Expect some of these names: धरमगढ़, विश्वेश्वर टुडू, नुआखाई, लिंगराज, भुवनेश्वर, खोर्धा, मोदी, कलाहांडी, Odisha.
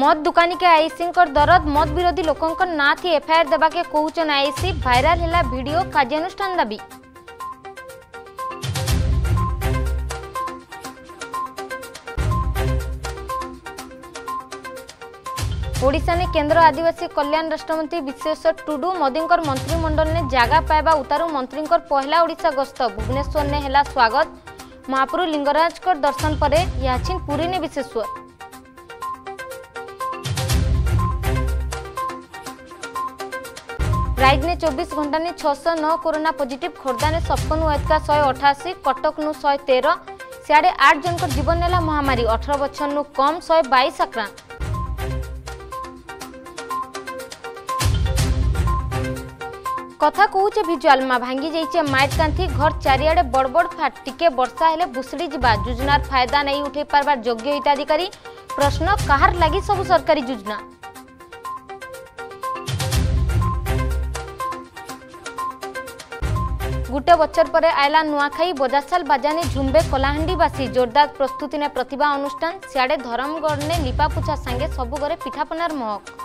मद दुकानी के आईसी दरद मद विरोधी लोक ना थी एफआईआर देवाके कहचन आईसी भाइराल है भिडियो कार्यानुष्ठान दाबी। ओडिशा ने केंद्र आदिवासी कल्याण राष्ट्रमंत्री विश्वेश्वर टुडू मोदी मंत्रिमंडल ने जगह पाइबा उतारू मंत्री पहला ओडिशा गस्त भुवनेश्वर ने हेला स्वागत। महाप्रभु लिंगराज दर्शन पर याचिन पुरी ने विश्वेश्वर। राज्य ने 24 घंटा ने 609 कोरोना पॉजिटिव, खोर्धा ने 57 188, कटक नु 113, सियाड़े 8 जन जीवन नेला महामारी, 18 बछर नु कम 122 आक्रांत। कथा कहूचे भिजुआल माँ भांगी जाइए माइट कांथी, घर चारिड़े बड़बड़ फाट, टिके बर्षा हेले भुसड़ी जा, योजनार फायदा नहीं उठे पार्बार योग्य हिताधिकारी, प्रश्न कहार लगी सबू सरकारी योजना। गुटे बचर पर आयला नुआखाई, बजासाल बाजाने झुम्बे कलाहांडीवासी, जोरदार प्रस्तुति ने प्रतिभा अनुष्ठान, सियाड़े धरमगढ़ ने लिपापुछा सांगे सबुगरे पिठापनार महक।